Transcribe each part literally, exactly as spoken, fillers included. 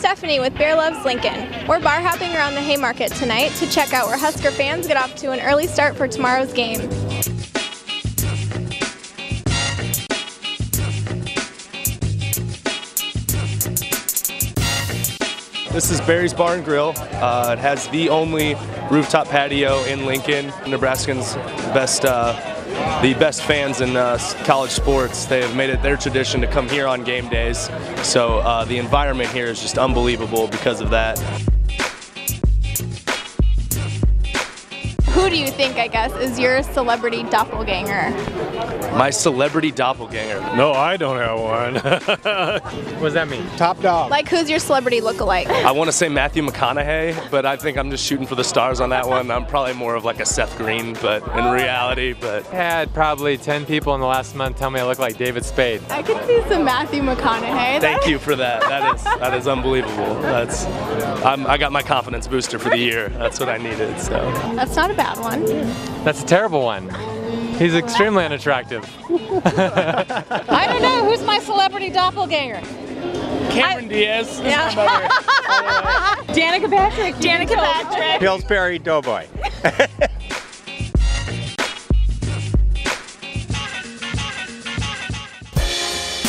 Stephanie with Beer Loves Lincoln. We're bar hopping around the Haymarket tonight to check out where Husker fans get off to an early start for tomorrow's game. This is Barry's Bar and Grill. Uh, it has the only rooftop patio in Lincoln. Nebraskans best, uh, the best fans in uh, college sports. They have made it their tradition to come here on game days. So uh, the environment here is just unbelievable because of that. Who do you think, I guess, is your celebrity doppelganger? My celebrity doppelganger? No, I don't have one. What does that mean? Top dog. Like, who's your celebrity lookalike? I want to say Matthew McConaughey, but I think I'm just shooting for the stars on that one. I'm probably more of like a Seth Green, but in reality, but... I had probably ten people in the last month tell me I look like David Spade. I can see some Matthew McConaughey. Thank you for that. That is that is unbelievable. That's I'm, I got my confidence booster for the year. That's what I needed, so... That's not a bad one. That's a terrible one. He's extremely unattractive. I don't know. Who's my celebrity doppelganger? Cameron I, Diaz. Yeah. Danica Patrick. Danica Patrick. Pillsbury Doughboy.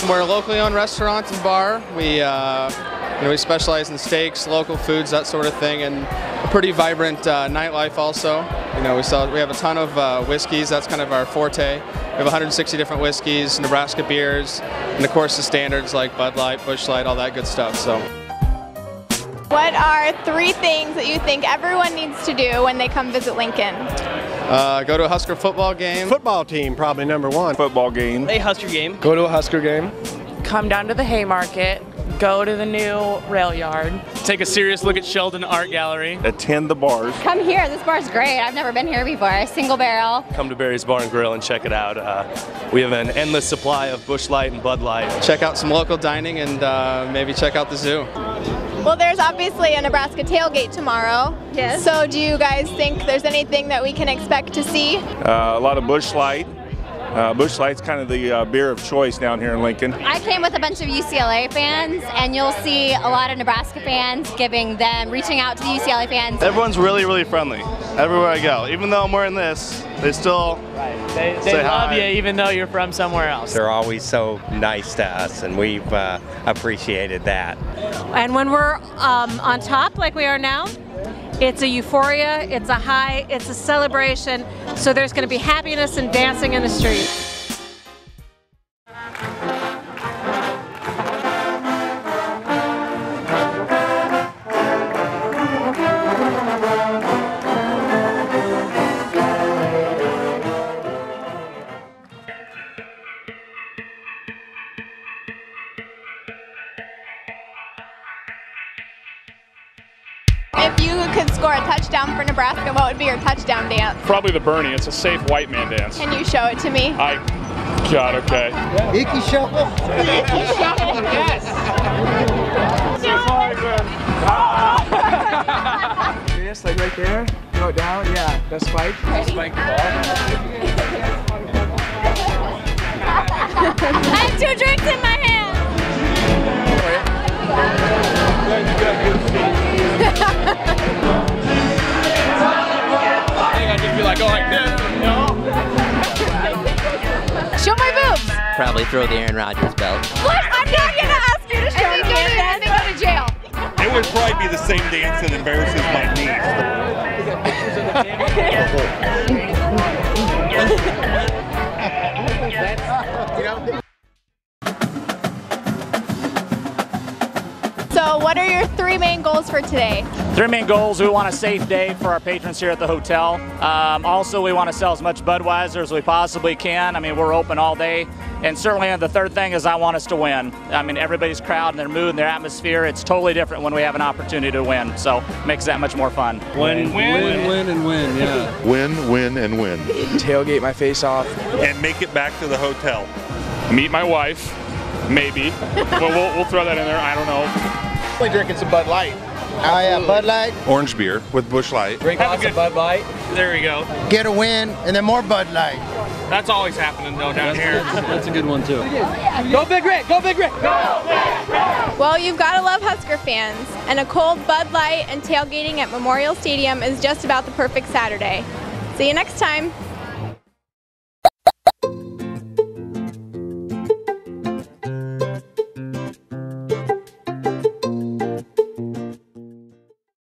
We're a locally owned restaurant and bar. We, uh, you know, we specialize in steaks, local foods, that sort of thing, and a pretty vibrant uh, nightlife also. You know, we sell, we have a ton of uh, whiskeys. That's kind of our forte. We have one hundred sixty different whiskeys, Nebraska beers, and of course the standards like Bud Light, Busch Light, all that good stuff. So, what are three things that you think everyone needs to do when they come visit Lincoln? Uh, go to a Husker football game. Football team, probably number one. Football game. A Husker game. Go to a Husker game. Come down to the Haymarket. Go to the new rail yard. Take a serious look at Sheldon Art Gallery. Attend the bars. Come here, this bar's great. I've never been here before. Single barrel. Come to Barry's Bar and Grill and check it out. Uh, we have an endless supply of Busch Light and Bud Light. Check out some local dining and uh, maybe check out the zoo. Well, there's obviously a Nebraska tailgate tomorrow. Yes. So do you guys think there's anything that we can expect to see? Uh, a lot of Busch Light. Uh, Busch Light's kind of the uh, beer of choice down here in Lincoln. I came with a bunch of U C L A fans, and you'll see a lot of Nebraska fans giving them, reaching out to the U C L A fans. Everyone's really, really friendly everywhere I go. Even though I'm wearing this, they still right. they, they say love hi. You, even though you're from somewhere else. They're always so nice to us, and we've uh, appreciated that. And when we're um, on top like we are now, it's a euphoria, it's a high, it's a celebration, so there's going to be happiness and dancing in the street. If you could score a touchdown for Nebraska, what would be your touchdown dance? Probably the Bernie. It's a safe white man dance. Can you show it to me? I, God, okay. Icky shuffle. Icky shuffle, yes. Yes, like right there. Throw it down. Yeah, that's spike. Ready? Spike the ball. I have two drinks in my hand. I think I feel like going like this, no? Show my boobs! Probably throw the Aaron Rodgers belt. Look, I'm not going to ask you to show me that. Go to jail. It would probably be the same dance that embarrasses my knees. So what are your three main goals for today? Three main goals: we want a safe day for our patrons here at the hotel. Um, also, we want to sell as much Budweiser as we possibly can. I mean, we're open all day. And certainly the third thing is I want us to win. I mean, everybody's crowd and their mood and their atmosphere, it's totally different when we have an opportunity to win. So it makes that much more fun. Win, win, win, win, and win, yeah. Win, win, and win. Tailgate my face off. And make it back to the hotel. Meet my wife, maybe. But we'll, we'll throw that in there, I don't know. Drinking some Bud Light. I have uh, Bud Light. Orange beer with Busch Light. Drink lots of Bud Light. There we go. Get a win and then more Bud Light. That's always happening though down that's, here. That's, that's a good one too. Go Big Red! Go Big Red! Go Big Red! Well, you've got to love Husker fans, and a cold Bud Light and tailgating at Memorial Stadium is just about the perfect Saturday. See you next time.